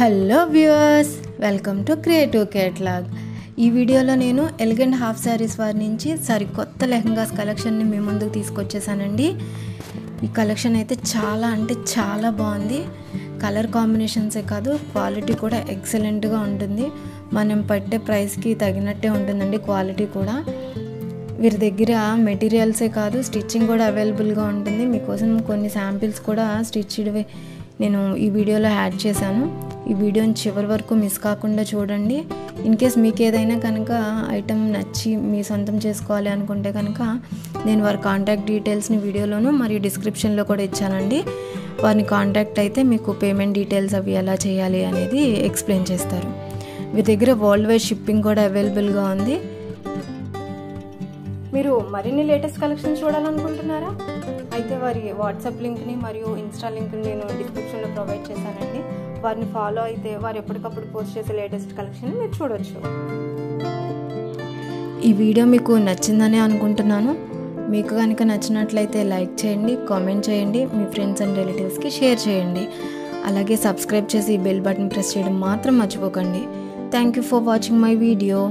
Hello viewers, welcome to Creative Catalogue. ఈ వీడియోలో నేను ఎలిగెంట్ హాఫ్ శారీస్ వారి నుంచి సరికొత్త లెహంగాస్ కలెక్షన్ని మీ ముందుకు తీసుకొచ్చేసానండి. ఈ కలెక్షన్ అయితే చాలా బాగుంది. కలర్ కాంబినేషన్సే కాదు, క్వాలిటీ కూడా ఎక్సలెంట్గా ఉంటుంది. మనం పట్టే ప్రైస్కి తగినట్టే ఉంటుందండి క్వాలిటీ కూడా. వీరి దగ్గర మెటీరియల్సే కాదు, స్టిచ్చింగ్ కూడా అవైలబుల్గా ఉంటుంది. మీకోసం కొన్ని శాంపిల్స్ కూడా స్టిచ్డ్వి నేను ఈ వీడియోలో యాడ్ చేశాను. ఈ వీడియోని చివరి వరకు మిస్ కాకుండా చూడండి. ఇన్ కేస్ మీకు ఏదైనా కనుక ఐటమ్ నచ్చి మీ సొంతం చేసుకోవాలి అనుకుంటే కనుక నేను వారి కాంటాక్ట్ డీటెయిల్స్ని వీడియోలోను మరియు డిస్క్రిప్షన్లో కూడా ఇచ్చానండి. వారిని కాంటాక్ట్ అయితే మీకు పేమెంట్ డీటెయిల్స్ అవి ఎలా చేయాలి అనేది ఎక్స్ప్లెయిన్ చేస్తారు. మీ దగ్గర వరల్డ్ వైడ్ షిప్పింగ్ కూడా అవైలబుల్గా ఉంది. మీరు మరిన్ని లేటెస్ట్ కలెక్షన్స్ చూడాలనుకుంటున్నారా? అయితే వారి వాట్సాప్ లింక్ని మరియు ఇన్స్టా లింక్ని నేను డిస్క్రిప్షన్లో ప్రొవైడ్ చేశానండి. వారిని ఫాలో అయితే వారు ఎప్పటికప్పుడు పోస్ట్ చేసే లేటెస్ట్ కలెక్షన్ మీరు చూడొచ్చు. ఈ వీడియో మీకు నచ్చిందని అనుకుంటున్నాను. మీకు కనుక నచ్చినట్లయితే లైక్ చేయండి, కామెంట్ చేయండి, మీ ఫ్రెండ్స్ అండ్ రిలేటివ్స్కి షేర్ చేయండి. అలాగే సబ్స్క్రైబ్ చేసి బెల్ బటన్ ప్రెస్ చేయడం మాత్రం మర్చిపోకండి. Thank you for watching my video.